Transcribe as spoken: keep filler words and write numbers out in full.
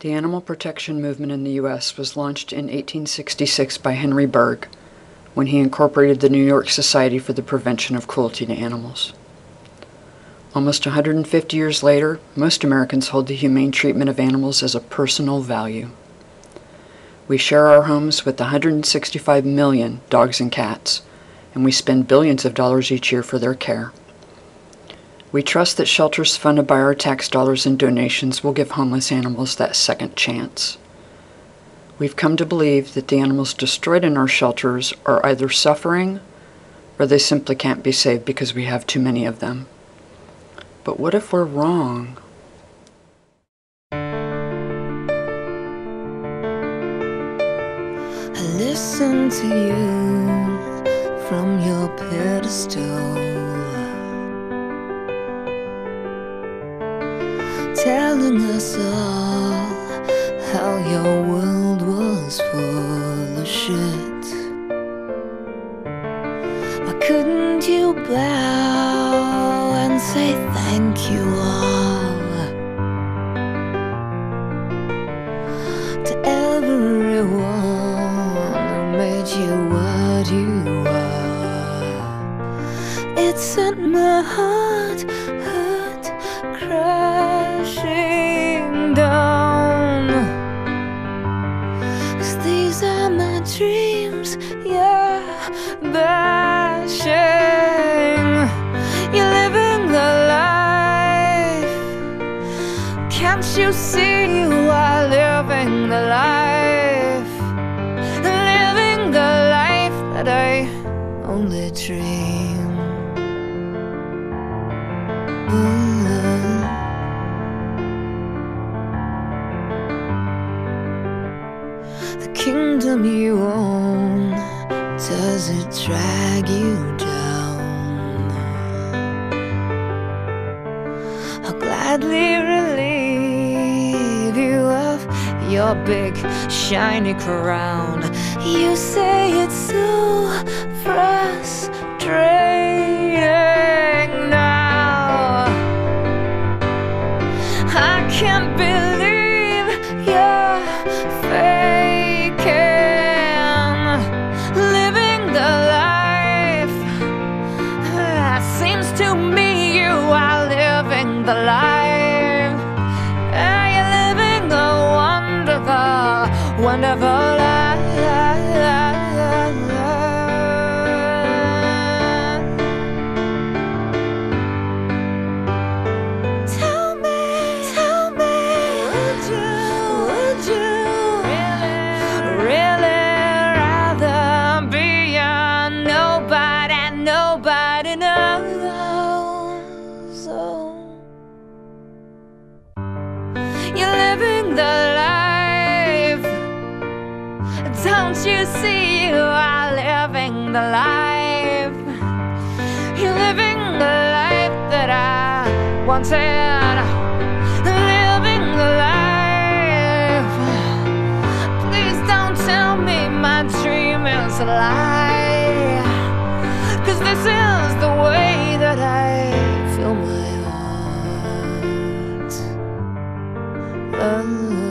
The animal protection movement in the U S was launched in eighteen sixty-six by Henry Berg, when he incorporated the New York Society for the Prevention of Cruelty to Animals. Almost one hundred fifty years later, most Americans hold the humane treatment of animals as a personal value. We share our homes with one hundred sixty-five million dogs and cats, and we spend billions of dollars each year for their care. We trust that shelters funded by our tax dollars and donations will give homeless animals that second chance. We've come to believe that the animals destroyed in our shelters are either suffering or they simply can't be saved because we have too many of them. But what if we're wrong? I listen to you from your pedestal, telling us all how your world was full of shit. Why couldn't you bow and say thank you all to everyone who made you what you are? It sent my heart hurt, cry down, 'cause these are my dreams, yeah, bashing. You're living the life, can't you see you are living the life, living the life that I only dream. Ooh. The kingdom you own, does it drag you down? I'll gladly relieve you of your big shiny crown. You say it's so frustrating now. I can't believe your face. The life, are you living a wonderful, wonderful life? Tell me, tell me, would you, would you really, really rather be a nobody, nobody knows? Oh. You're living the life, don't you see you are living the life? You're living the life that I wanted, living the life. Please don't tell me my dream is a lie, 'cause this is the way that I feel my heart. Oh.